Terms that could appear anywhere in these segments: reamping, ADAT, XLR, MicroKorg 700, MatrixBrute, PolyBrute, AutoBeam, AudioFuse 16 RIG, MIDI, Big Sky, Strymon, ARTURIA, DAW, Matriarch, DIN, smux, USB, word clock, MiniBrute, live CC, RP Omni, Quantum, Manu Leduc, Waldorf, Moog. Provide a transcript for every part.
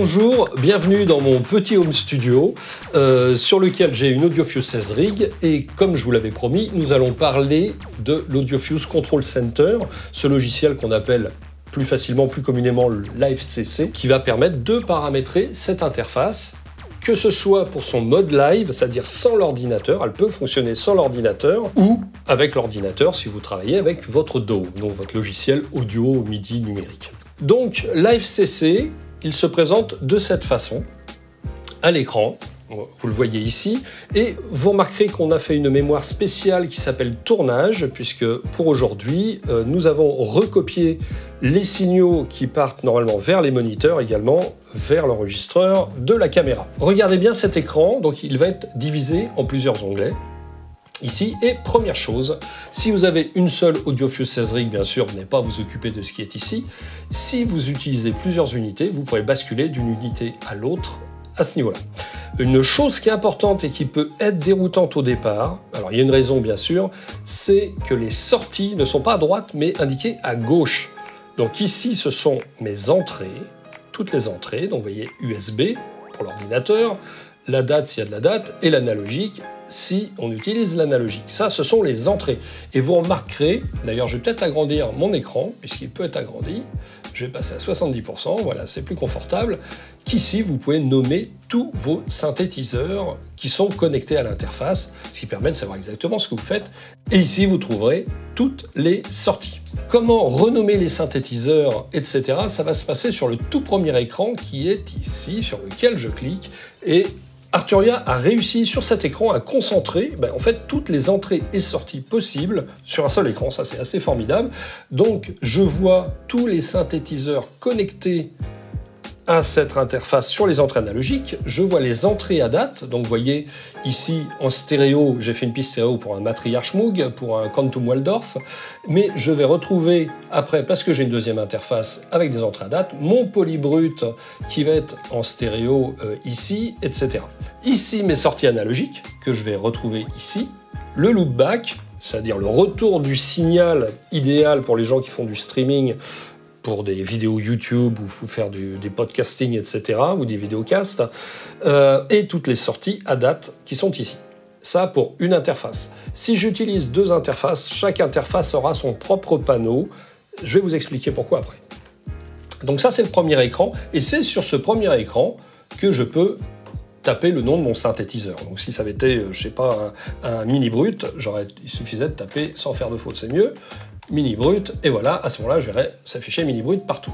Bonjour, bienvenue dans mon petit home studio sur lequel j'ai une AudioFuse 16 RIG et comme je vous l'avais promis, nous allons parler de l'AudioFuse Control Center, ce logiciel qu'on appelle plus facilement, plus communément le live CC, qui va permettre de paramétrer cette interface, que ce soit pour son mode live, c'est-à-dire sans l'ordinateur, elle peut fonctionner sans l'ordinateur, ou avec l'ordinateur si vous travaillez avec votre DAW, donc votre logiciel audio MIDI numérique. Donc, live CC, il se présente de cette façon, à l'écran, vous le voyez ici, et vous remarquerez qu'on a fait une mémoire spéciale qui s'appelle tournage, puisque pour aujourd'hui, nous avons recopié les signaux qui partent normalement vers les moniteurs, également vers l'enregistreur de la caméra. Regardez bien cet écran, donc il va être divisé en plusieurs onglets. Ici, et première chose, si vous avez une seule AudioFuse 16 RIG, bien sûr, vous n'allez pas à vous occuper de ce qui est ici. Si vous utilisez plusieurs unités, vous pourrez basculer d'une unité à l'autre à ce niveau-là. Une chose qui est importante et qui peut être déroutante au départ, alors il y a une raison bien sûr, c'est que les sorties ne sont pas à droite mais indiquées à gauche. Donc ici, ce sont mes entrées, toutes les entrées, donc vous voyez USB pour l'ordinateur, la date s'il y a de la date, et l'analogique si on utilise l'analogique. Ça, ce sont les entrées. Et vous remarquerez, d'ailleurs, je vais peut-être agrandir mon écran, puisqu'il peut être agrandi, je vais passer à 70%, voilà, c'est plus confortable, qu'ici, vous pouvez nommer tous vos synthétiseurs qui sont connectés à l'interface, ce qui permet de savoir exactement ce que vous faites. Et ici, vous trouverez toutes les sorties. Comment renommer les synthétiseurs, etc. Ça va se passer sur le tout premier écran qui est ici, sur lequel je clique, et ARTURIA a réussi sur cet écran à concentrer en fait toutes les entrées et sorties possibles sur un seul écran, ça c'est assez formidable. Donc je vois tous les synthétiseurs connectés à cette interface sur les entrées analogiques, je vois les entrées ADAT, donc vous voyez ici en stéréo, j'ai fait une piste stéréo pour un Matriarch Moog, pour un Quantum Waldorf, mais je vais retrouver après, parce que j'ai une deuxième interface avec des entrées ADAT, mon PolyBrute qui va être en stéréo ici, etc. Ici, mes sorties analogiques, que je vais retrouver ici, le loopback, c'est-à-dire le retour du signal idéal pour les gens qui font du streaming, pour des vidéos YouTube ou faire des podcasting, etc., ou des vidéocasts, et toutes les sorties à date qui sont ici. Ça pour une interface. Si j'utilise deux interfaces, chaque interface aura son propre panneau. Je vais vous expliquer pourquoi après. Donc ça, c'est le premier écran, et c'est sur ce premier écran que je peux taper le nom de mon synthétiseur. Donc si ça avait été, je sais pas, un MiniBrute, il suffisait de taper sans faire de faute, c'est mieux. MiniBrute, et voilà, à ce moment-là, je verrai s'afficher MiniBrute partout.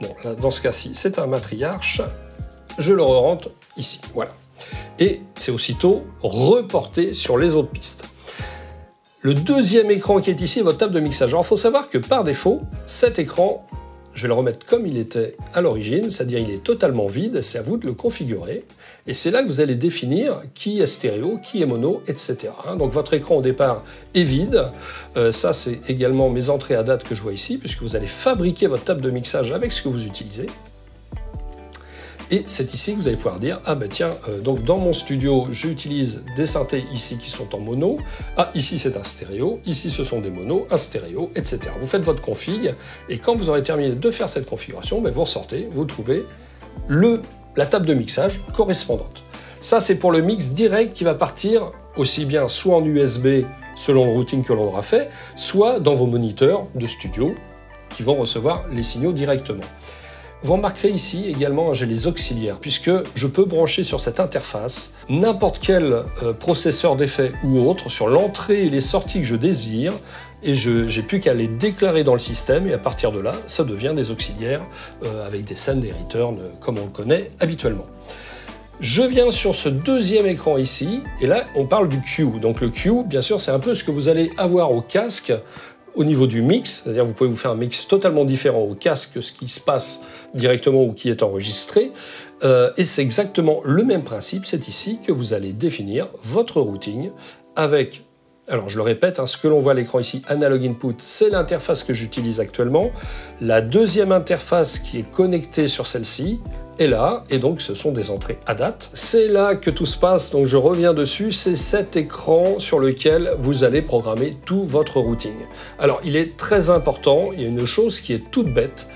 Bon, là, dans ce cas-ci, c'est un Matriarche, je le re-rentre ici, voilà. Et c'est aussitôt reporté sur les autres pistes. Le deuxième écran qui est ici est votre table de mixage. Alors, il faut savoir que par défaut, cet écran, je vais le remettre comme il était à l'origine, c'est-à-dire il est totalement vide, c'est à vous de le configurer, et c'est là que vous allez définir qui est stéréo, qui est mono, etc. Donc votre écran au départ est vide, ça c'est également mes entrées à date que je vois ici, puisque vous allez fabriquer votre table de mixage avec ce que vous utilisez, et c'est ici que vous allez pouvoir dire, ah ben tiens, donc dans mon studio, j'utilise des synthés ici qui sont en mono, ah ici c'est un stéréo, ici ce sont des monos, un stéréo, etc. Vous faites votre config, et quand vous aurez terminé de faire cette configuration, ben vous ressortez, vous trouvez la table de mixage correspondante. Ça c'est pour le mix direct qui va partir aussi bien soit en USB, selon le routing que l'on aura fait, soit dans vos moniteurs de studio qui vont recevoir les signaux directement. Vous remarquerez ici également, j'ai les auxiliaires, puisque je peux brancher sur cette interface n'importe quel processeur d'effet ou autre sur l'entrée et les sorties que je désire, et j'ai plus qu'à les déclarer dans le système, et à partir de là, ça devient des auxiliaires avec des scènes, des returns, comme on le connaît habituellement. Je viens sur ce deuxième écran ici, et là, on parle du Q. Donc le Q, bien sûr, c'est un peu ce que vous allez avoir au casque, au niveau du mix, c'est-à-dire vous pouvez vous faire un mix totalement différent au casque que ce qui se passe directement ou qui est enregistré, et c'est exactement le même principe, c'est ici que vous allez définir votre routing avec, alors je le répète, ce que l'on voit à l'écran ici, Analog Input, c'est l'interface que j'utilise actuellement, la deuxième interface qui est connectée sur celle-ci, et là, et donc ce sont des entrées à date. C'est là que tout se passe, donc je reviens dessus, c'est cet écran sur lequel vous allez programmer tout votre routing. Alors il est très important, il y a une chose qui est toute bête,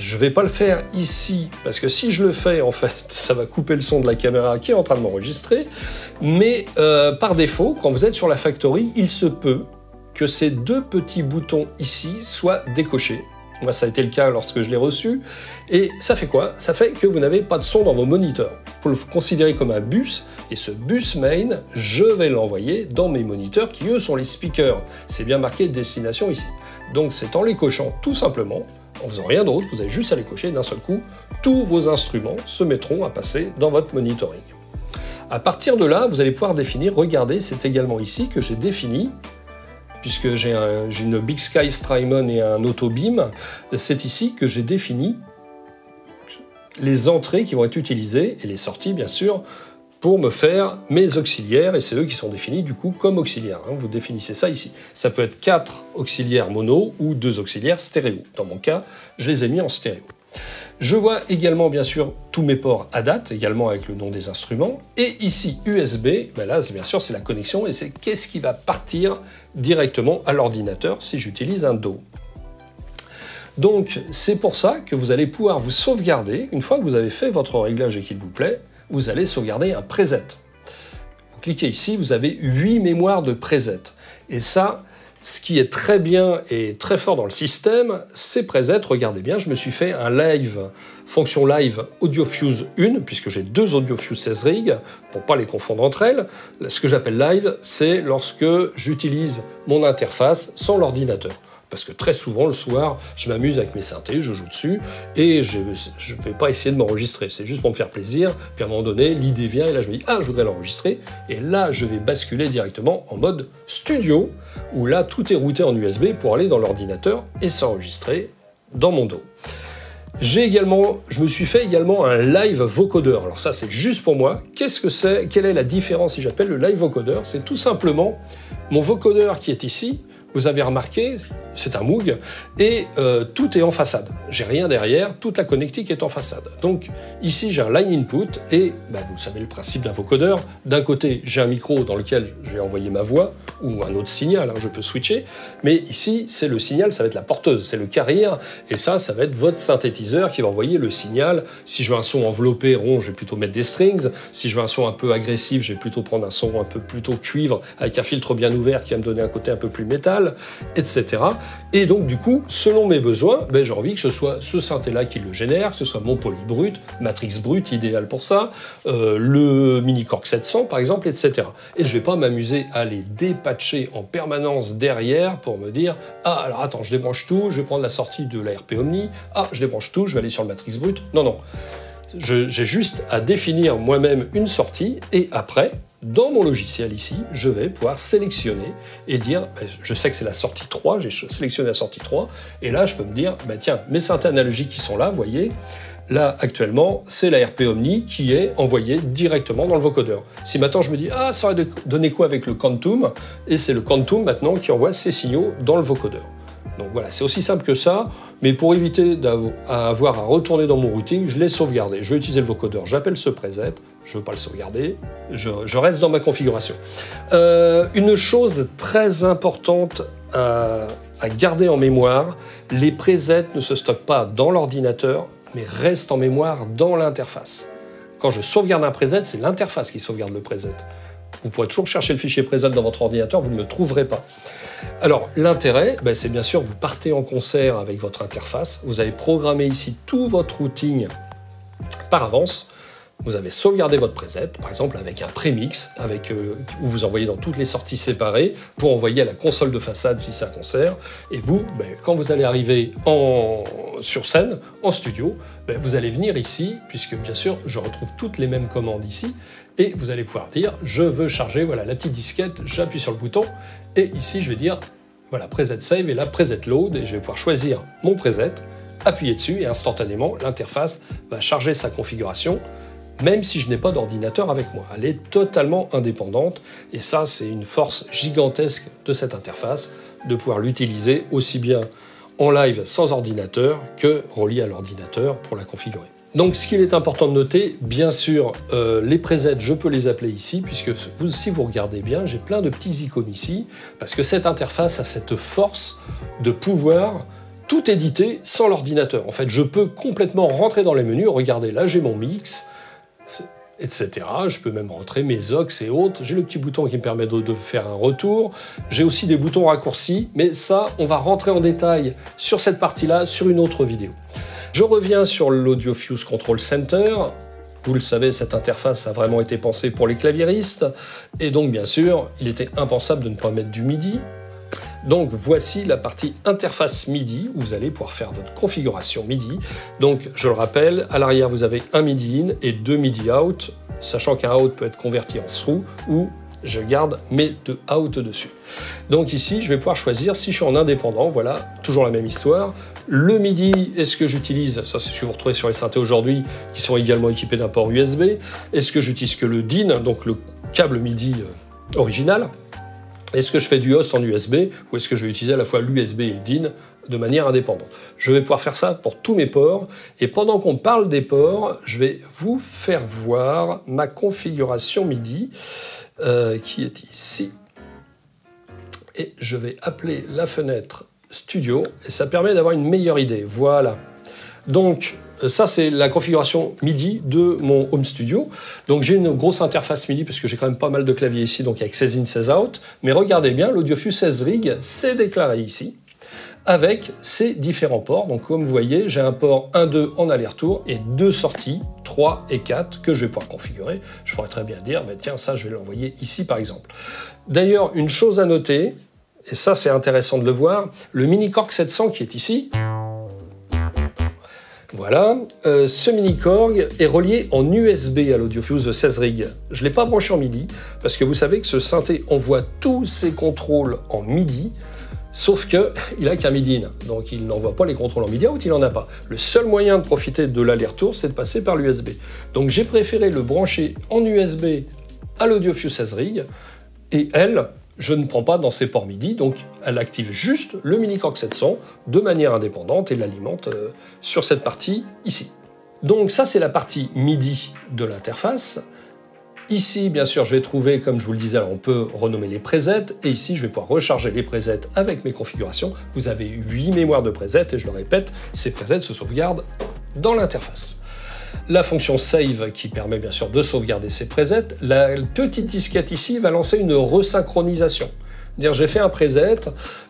Je vais pas le faire ici, parce que si je le fais, en fait, ça va couper le son de la caméra qui est en train de m'enregistrer. Mais par défaut, quand vous êtes sur la factory, il se peut que ces deux petits boutons ici soient décochés. Moi, ça a été le cas lorsque je l'ai reçu. Et ça fait quoi? Ça fait que vous n'avez pas de son dans vos moniteurs. Vous le considérez comme un bus, et ce bus main, je vais l'envoyer dans mes moniteurs qui, eux, sont les speakers. C'est bien marqué destination ici. Donc, c'est en les cochant tout simplement, en faisant rien d'autre, vous avez juste à les cocher, d'un seul coup, tous vos instruments se mettront à passer dans votre monitoring. À partir de là, vous allez pouvoir définir, regardez, c'est également ici que j'ai défini, puisque j'ai une Big Sky Strymon et un AutoBeam, c'est ici que j'ai défini les entrées qui vont être utilisées, et les sorties bien sûr, pour me faire mes auxiliaires, et c'est eux qui sont définis du coup comme auxiliaires. Vous définissez ça ici. Ça peut être 4 auxiliaires mono ou 2 auxiliaires stéréo. Dans mon cas, je les ai mis en stéréo. Je vois également bien sûr tous mes ports ADAT, également avec le nom des instruments, et ici USB, ben là bien sûr c'est la connexion, et c'est qu'est-ce qui va partir directement à l'ordinateur si j'utilise un DAW. Donc c'est pour ça que vous allez pouvoir vous sauvegarder, une fois que vous avez fait votre réglage et qu'il vous plaît, vous allez sauvegarder un preset. Vous cliquez ici, vous avez 8 mémoires de preset. Et ça, ce qui est très bien et très fort dans le système, ces presets, regardez bien, je me suis fait un live, fonction live AudioFuse 1, puisque j'ai deux AudioFuse 16 RIG, pour ne pas les confondre entre elles. Ce que j'appelle live, c'est lorsque j'utilise mon interface sans l'ordinateur. Parce que très souvent, le soir, je m'amuse avec mes synthés, je joue dessus, et je ne vais pas essayer de m'enregistrer, c'est juste pour me faire plaisir, puis à un moment donné, l'idée vient, et là je me dis « Ah, je voudrais l'enregistrer », et là, je vais basculer directement en mode studio, où là, tout est routé en USB pour aller dans l'ordinateur et s'enregistrer dans mon DAW. J'ai également, je me suis fait également un live vocodeur. Alors ça, c'est juste pour moi. Qu'est-ce que c'est? Quelle est la différence si j'appelle le live vocodeur? C'est tout simplement mon vocodeur qui est ici. Vous avez remarqué, c'est un Moog, et tout est en façade. J'ai rien derrière, toute la connectique est en façade. Donc ici, j'ai un line input, et bah, vous savez le principe d'un vocodeur. D'un côté, j'ai un micro dans lequel je vais envoyer ma voix, ou un autre signal, hein, je peux switcher. Mais ici, c'est le signal, ça va être la porteuse, c'est le carrière, et ça va être votre synthétiseur qui va envoyer le signal. Si je veux un son enveloppé, rond, je vais plutôt mettre des strings. Si je veux un son un peu agressif, je vais plutôt prendre un son un peu plutôt cuivre, avec un filtre bien ouvert qui va me donner un côté un peu plus métal, etc. Et donc du coup, selon mes besoins, ben, j'ai envie que ce soit ce synthé-là qui le génère, que ce soit mon PolyBrute, MatrixBrute, idéal pour ça, le MicroKorg 700 par exemple, etc. Et je vais pas m'amuser à les dépatcher en permanence derrière pour me dire « Ah, alors attends, je débranche tout, je vais prendre la sortie de la RP Omni, ah, je débranche tout, je vais aller sur le MatrixBrute. » Non, non. J'ai juste à définir moi-même une sortie, et après, dans mon logiciel ici, je vais pouvoir sélectionner et dire, je sais que c'est la sortie 3, j'ai sélectionné la sortie 3, et là je peux me dire, bah tiens, mes synthés analogiques qui sont là, vous voyez, là actuellement, c'est la RP Omni qui est envoyée directement dans le vocodeur. Si maintenant je me dis, ah, ça aurait donné quoi avec le Quantum, et c'est le Quantum maintenant qui envoie ces signaux dans le vocodeur. Donc voilà, c'est aussi simple que ça, mais pour éviter d'avoir à retourner dans mon routing, je l'ai sauvegardé. Je vais utiliser le vocodeur, j'appelle ce preset, je ne veux pas le sauvegarder, je reste dans ma configuration. Une chose très importante à garder en mémoire, les presets ne se stockent pas dans l'ordinateur, mais restent en mémoire dans l'interface. Quand je sauvegarde un preset, c'est l'interface qui sauvegarde le preset. Vous pourrez toujours chercher le fichier preset dans votre ordinateur, vous ne le trouverez pas. Alors, l'intérêt, ben, c'est bien sûr, vous partez en concert avec votre interface, vous avez programmé ici tout votre routing par avance, vous avez sauvegardé votre preset, par exemple avec un prémix, où vous envoyez dans toutes les sorties séparées, pour envoyer à la console de façade si c'est un concert, et vous, ben, quand vous allez arriver sur scène, en studio, ben, vous allez venir ici, puisque bien sûr, je retrouve toutes les mêmes commandes ici, et vous allez pouvoir dire, je veux charger, voilà, la petite disquette, j'appuie sur le bouton, et ici, je vais dire, voilà, preset save, et là, preset load, et je vais pouvoir choisir mon preset, appuyer dessus, et instantanément, l'interface va charger sa configuration, même si je n'ai pas d'ordinateur avec moi. Elle est totalement indépendante, et ça, c'est une force gigantesque de cette interface, de pouvoir l'utiliser aussi bien en live sans ordinateur que relié à l'ordinateur pour la configurer. Donc, ce qu'il est important de noter, bien sûr, les presets, je peux les appeler ici, puisque si vous regardez bien, j'ai plein de petits icônes ici, parce que cette interface a cette force de pouvoir tout éditer sans l'ordinateur. En fait, je peux complètement rentrer dans les menus. Regardez, là, j'ai mon mix, etc. Je peux même rentrer mes aux et autres. J'ai le petit bouton qui me permet de faire un retour. J'ai aussi des boutons raccourcis, mais ça, on va rentrer en détail sur cette partie-là, sur une autre vidéo. Je reviens sur l'AudioFuse Control Center. Vous le savez, cette interface a vraiment été pensée pour les claviéristes. Et donc, bien sûr, il était impensable de ne pas mettre du MIDI. Donc, voici la partie interface MIDI, où vous allez pouvoir faire votre configuration MIDI. Donc, je le rappelle, à l'arrière, vous avez un MIDI in et deux MIDI out, sachant qu'un out peut être converti en through, ou je garde mes deux out dessus. Donc ici, je vais pouvoir choisir si je suis en indépendant, voilà, toujours la même histoire. Le MIDI, est-ce que j'utilise, ça c'est ce que vous retrouvez sur les synthés aujourd'hui, qui sont également équipés d'un port USB. Est-ce que j'utilise que le DIN, donc le câble MIDI original? Est-ce que je fais du host en USB ou est-ce que je vais utiliser à la fois l'USB et le DIN de manière indépendante? Je vais pouvoir faire ça pour tous mes ports. Et pendant qu'on parle des ports, je vais vous faire voir ma configuration MIDI qui est ici. Et je vais appeler la fenêtre Studio et ça permet d'avoir une meilleure idée. Voilà. Donc, ça, c'est la configuration MIDI de mon home studio. Donc, j'ai une grosse interface MIDI parce que j'ai quand même pas mal de claviers ici, donc avec 16 in, 16 out. Mais regardez bien, l'AudioFuse 16 RIG s'est déclaré ici avec ses différents ports. Donc, comme vous voyez, j'ai un port 1, 2 en aller-retour et deux sorties, 3 et 4, que je vais pouvoir configurer. Je pourrais très bien dire, bah, tiens, ça, je vais l'envoyer ici, par exemple. D'ailleurs, une chose à noter, et ça, c'est intéressant de le voir, le MicroKorg 700 qui est ici... Voilà, ce MiniKorg est relié en USB à l'AudioFuse 16 RIG. Je ne l'ai pas branché en MIDI, parce que vous savez que ce synthé envoie tous ses contrôles en MIDI, sauf qu'il n'a qu'un MIDI in, donc il n'envoie pas les contrôles en MIDI out, il n'en a pas. Le seul moyen de profiter de l'aller-retour, c'est de passer par l'USB. Donc j'ai préféré le brancher en USB à l'AudioFuse 16 RIG, et elle, je ne prends pas dans ses ports MIDI, donc elle active juste le MiniKorg 700 de manière indépendante et l'alimente sur cette partie ici. Donc ça, c'est la partie MIDI de l'interface. Ici, bien sûr, je vais trouver, comme je vous le disais, on peut renommer les presets, et ici, je vais pouvoir recharger les presets avec mes configurations. Vous avez 8 mémoires de presets, et je le répète, ces presets se sauvegardent dans l'interface. La fonction save qui permet bien sûr de sauvegarder ses presets. La petite disquette ici va lancer une resynchronisation. Dire j'ai fait un preset,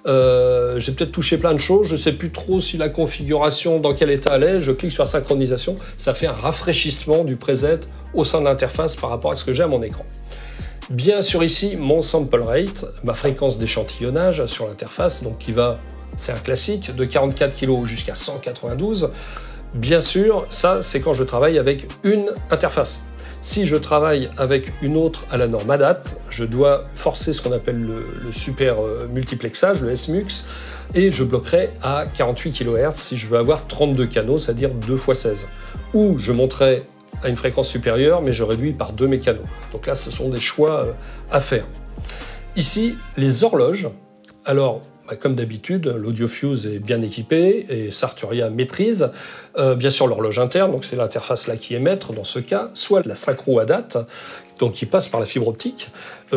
j'ai peut-être touché plein de choses, je ne sais plus trop si la configuration dans quel état elle est, je clique sur la synchronisation, ça fait un rafraîchissement du preset au sein de l'interface par rapport à ce que j'ai à mon écran. Bien sûr ici mon sample rate, ma fréquence d'échantillonnage sur l'interface, donc qui va, c'est un classique, de 44 kHz jusqu'à 192. Bien sûr, ça, c'est quand je travaille avec une interface. Si je travaille avec une autre à la norme ADAT, je dois forcer ce qu'on appelle le super multiplexage, le smux, et je bloquerai à 48 kHz si je veux avoir 32 canaux, c'est-à-dire 2 x 16. Ou je monterai à une fréquence supérieure, mais je réduis par 2 mes canaux. Donc là, ce sont des choix à faire. Ici, les horloges. Alors, comme d'habitude, l'AudioFuse est bien équipé et ARTURIA maîtrise. Bien sûr, l'horloge interne, donc c'est l'interface là qui est maître dans ce cas, soit la synchro ADAT, donc qui passe par la fibre optique,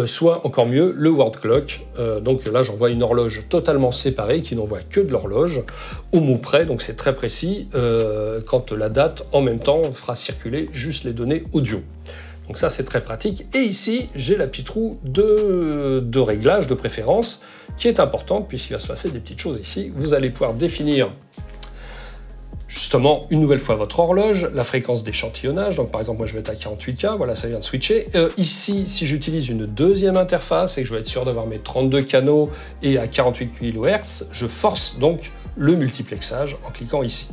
soit encore mieux le word clock. Donc là, j'envoie une horloge totalement séparée qui n'envoie que de l'horloge au mot près, donc c'est très précis quand l'ADAT en même temps fera circuler juste les données audio. Donc ça, c'est très pratique. Et ici, j'ai la petite roue de réglage, de préférence, qui est importante, puisqu'il va se passer des petites choses ici. Vous allez pouvoir définir, justement, une nouvelle fois votre horloge, la fréquence d'échantillonnage. Donc, par exemple, moi, je vais être à 48K. Voilà, ça vient de switcher. Ici, si j'utilise une deuxième interface et que je veux être sûr d'avoir mes 32 canaux et à 48 kHz, je force donc le multiplexage en cliquant ici.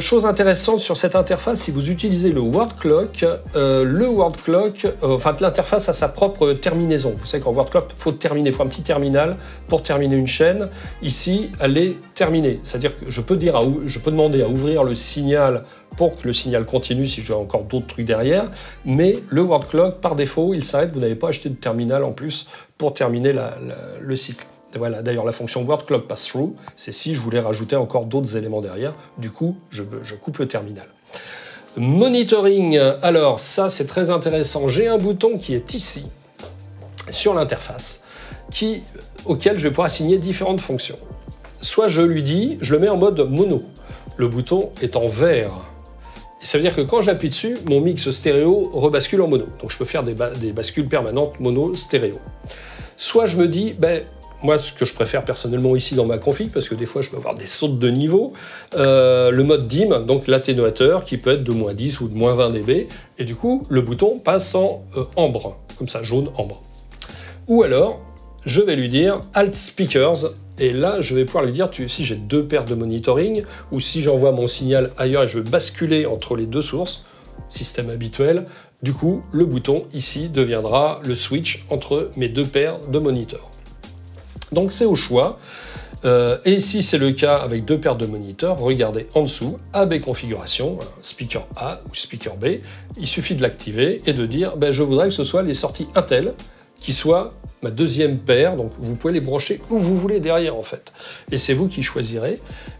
Chose intéressante sur cette interface, si vous utilisez le word clock, l'interface a sa propre terminaison. Vous savez qu'en word clock, il faut terminer, il faut un petit terminal pour terminer une chaîne. Ici, elle est terminée, c'est-à-dire que je peux demander à ouvrir le signal pour que le signal continue si j'ai encore d'autres trucs derrière, mais le word clock, par défaut, il s'arrête, vous n'avez pas acheté de terminal en plus pour terminer le cycle. Voilà, d'ailleurs, la fonction word clock pass through, c'est si je voulais rajouter encore d'autres éléments derrière. Du coup, je coupe le terminal. Monitoring, alors ça, c'est très intéressant. J'ai un bouton qui est ici, sur l'interface, auquel je vais pouvoir assigner différentes fonctions. soit je lui dis, je le mets en mode mono. Le bouton est en vert. Et ça veut dire que quand j'appuie dessus, mon mix stéréo rebascule en mono. Donc je peux faire des bascules permanentes mono-stéréo. Soit je me dis, ben, moi ce que je préfère personnellement ici dans ma config, parce que des fois je peux avoir des sautes de niveau, le mode DIM, donc l'atténuateur, qui peut être de moins 10 ou de moins 20 dB, et du coup le bouton passe en ambre, comme ça, jaune-ambre. Ou alors, je vais lui dire Alt Speakers, et là, je vais pouvoir lui dire, si j'ai deux paires de monitoring, ou si j'envoie mon signal ailleurs et je veux basculer entre les deux sources, système habituel, du coup, le bouton ici deviendra le switch entre mes deux paires de moniteurs. Donc c'est au choix. Et si c'est le cas avec deux paires de moniteurs, regardez en dessous, AB configuration, speaker A ou speaker B, il suffit de l'activer et de dire, ben, je voudrais que ce soit les sorties Intel qui soient ma deuxième paire, donc vous pouvez les brancher où vous voulez derrière en fait. Et c'est vous qui choisirez,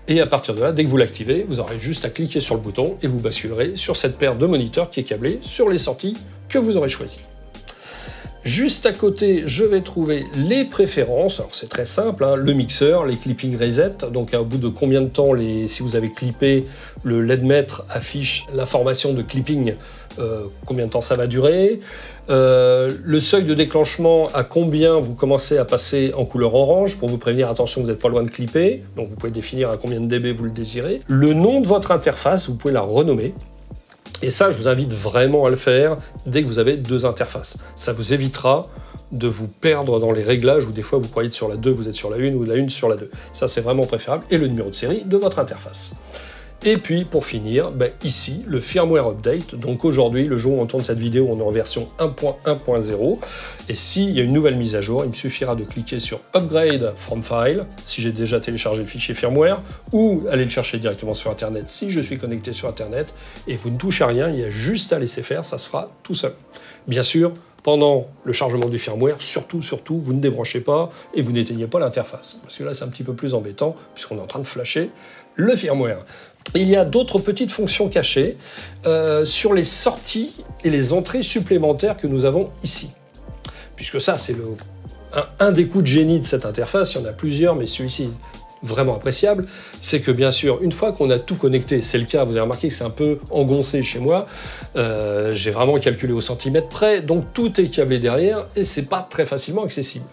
et à partir de là, dès que vous l'activez, vous aurez juste à cliquer sur le bouton et vous basculerez sur cette paire de moniteurs qui est câblée sur les sorties que vous aurez choisies. Juste à côté, je vais trouver les préférences, alors c'est très simple, hein, le mixeur, les clipping resets, donc au bout de combien de temps, si vous avez clippé, le LED-mètre affiche l'information de clipping, combien de temps ça va durer, le seuil de déclenchement, à combien vous commencez à passer en couleur orange, pour vous prévenir, attention, vous n'êtes pas loin de clipper, donc vous pouvez définir à combien de dB vous le désirez, le nom de votre interface, vous pouvez la renommer. Et ça, je vous invite vraiment à le faire dès que vous avez deux interfaces. Ça vous évitera de vous perdre dans les réglages où des fois vous croyez être sur la 2, vous êtes sur la 1 ou de la 1 sur la 2. Ça, c'est vraiment préférable. Et le numéro de série de votre interface. Et puis, pour finir, ben, ici, le firmware update. Donc aujourd'hui, le jour où on tourne cette vidéo, on est en version 1.1.0. Et s'il y a une nouvelle mise à jour, il me suffira de cliquer sur Upgrade from File, si j'ai déjà téléchargé le fichier firmware, ou aller le chercher directement sur Internet, si je suis connecté sur Internet. Et vous ne touchez à rien, il y a juste à laisser faire, ça se fera tout seul. Bien sûr, pendant le chargement du firmware, surtout, vous ne débranchez pas et vous n'éteignez pas l'interface. Parce que là, c'est un petit peu plus embêtant, puisqu'on est en train de flasher le firmware. Il y a d'autres petites fonctions cachées sur les sorties et les entrées supplémentaires que nous avons ici. Puisque ça, c'est un des coups de génie de cette interface, il y en a plusieurs, mais celui-ci est vraiment appréciable, c'est que bien sûr, une fois qu'on a tout connecté, c'est le cas, vous avez remarqué que c'est un peu engoncé chez moi, j'ai vraiment calculé au centimètre près, donc tout est câblé derrière et c'est pas très facilement accessible.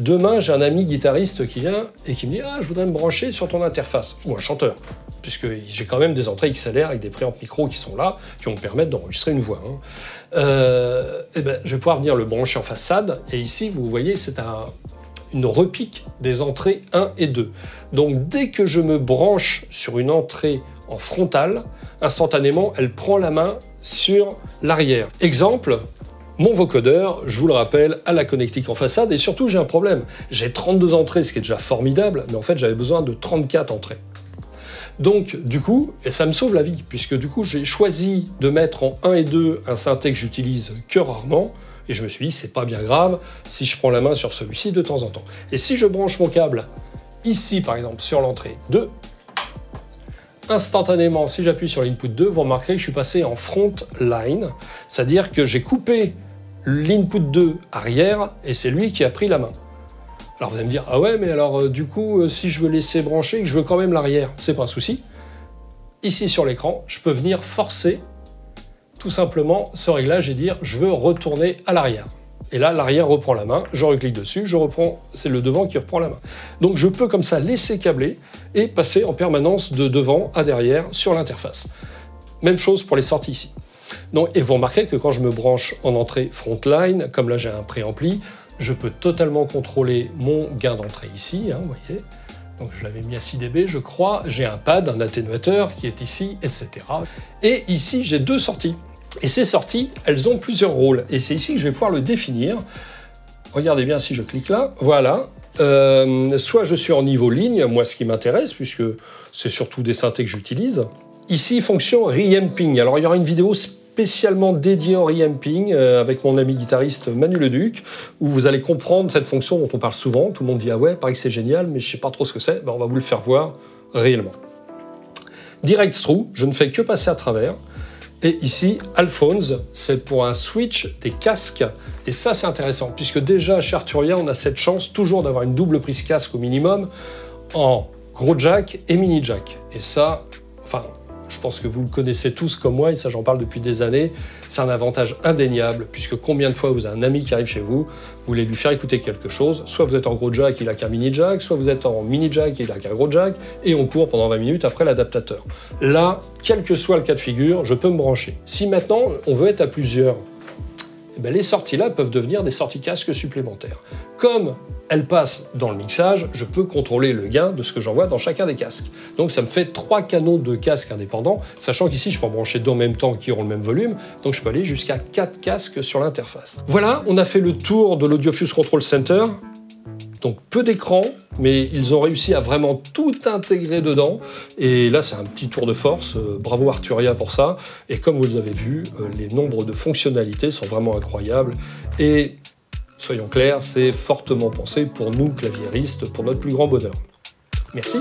Demain, j'ai un ami guitariste qui vient et qui me dit « Ah, je voudrais me brancher sur ton interface » ou un chanteur, puisque j'ai quand même des entrées XLR avec des préampes micro qui sont là, qui vont me permettre d'enregistrer une voix. Hein. Et ben, je vais pouvoir venir le brancher en façade, et ici, vous voyez, c'est une repique des entrées 1 et 2. Donc, dès que je me branche sur une entrée en frontale, instantanément, elle prend la main sur l'arrière. Exemple. Mon vocodeur, je vous le rappelle, a la connectique en façade et surtout j'ai un problème. J'ai 32 entrées, ce qui est déjà formidable, mais en fait j'avais besoin de 34 entrées. Donc du coup, et ça me sauve la vie, puisque du coup j'ai choisi de mettre en 1 et 2 un synthé que j'utilise que rarement, et je me suis dit c'est pas bien grave si je prends la main sur celui-ci de temps en temps. Et si je branche mon câble ici par exemple sur l'entrée 2, instantanément si j'appuie sur l'input 2, vous remarquerez que je suis passé en front line, c'est-à-dire que j'ai coupé l'input 2 arrière et c'est lui qui a pris la main. Alors vous allez me dire, ah ouais mais alors du coup si je veux laisser brancher et que je veux quand même l'arrière, c'est pas un souci. Ici sur l'écran, je peux venir forcer tout simplement ce réglage et dire je veux retourner à l'arrière. Et là, l'arrière reprend la main, je reclique dessus, je reprends, c'est le devant qui reprend la main. Donc je peux comme ça laisser câbler et passer en permanence de devant à derrière sur l'interface. Même chose pour les sorties ici. Donc, et vous remarquez que quand je me branche en entrée frontline, comme là j'ai un préampli, je peux totalement contrôler mon gain d'entrée ici, hein, vous voyez. Donc je l'avais mis à 6 dB, je crois, j'ai un pad, un atténuateur qui est ici, etc. Et ici, j'ai deux sorties. Et ces sorties, elles ont plusieurs rôles. Et c'est ici que je vais pouvoir le définir. Regardez bien si je clique là. Voilà. Soit je suis en niveau ligne, moi ce qui m'intéresse, puisque c'est surtout des synthés que j'utilise. Ici, fonction reamping. Alors il y aura une vidéo spécialement dédiée au reamping avec mon ami guitariste Manu Leduc, où vous allez comprendre cette fonction dont on parle souvent. Tout le monde dit « Ah ouais, pareil que c'est génial, mais je sais pas trop ce que c'est. » Ben, on va vous le faire voir réellement. Direct through, je ne fais que passer à travers. Et ici, Alphonse, c'est pour un switch des casques. Et ça, c'est intéressant, puisque déjà, chez Arturia, on a cette chance toujours d'avoir une double prise casque au minimum en gros jack et mini jack. Et ça, enfin, je pense que vous le connaissez tous comme moi, et ça j'en parle depuis des années, c'est un avantage indéniable, puisque combien de fois vous avez un ami qui arrive chez vous, vous voulez lui faire écouter quelque chose, soit vous êtes en gros jack, il a qu'un mini jack, soit vous êtes en mini jack, il a qu'un gros jack, et on court pendant 20 minutes après l'adaptateur. Là, quel que soit le cas de figure, je peux me brancher. Si maintenant on veut être à plusieurs, ben les sorties là peuvent devenir des sorties casque supplémentaires. Comme elles passent dans le mixage, je peux contrôler le gain de ce que j'envoie dans chacun des casques. Donc ça me fait 3 canaux de casques indépendants, sachant qu'ici je peux en brancher 2 en même temps qui auront le même volume, donc je peux aller jusqu'à 4 casques sur l'interface. Voilà, on a fait le tour de l'AudioFuse Control Center. Donc peu d'écran, mais ils ont réussi à vraiment tout intégrer dedans. Et là, c'est un petit tour de force. Bravo Arturia pour ça. Et comme vous l'avez vu, les nombres de fonctionnalités sont vraiment incroyables. Et soyons clairs, c'est fortement pensé pour nous, claviéristes, pour notre plus grand bonheur. Merci.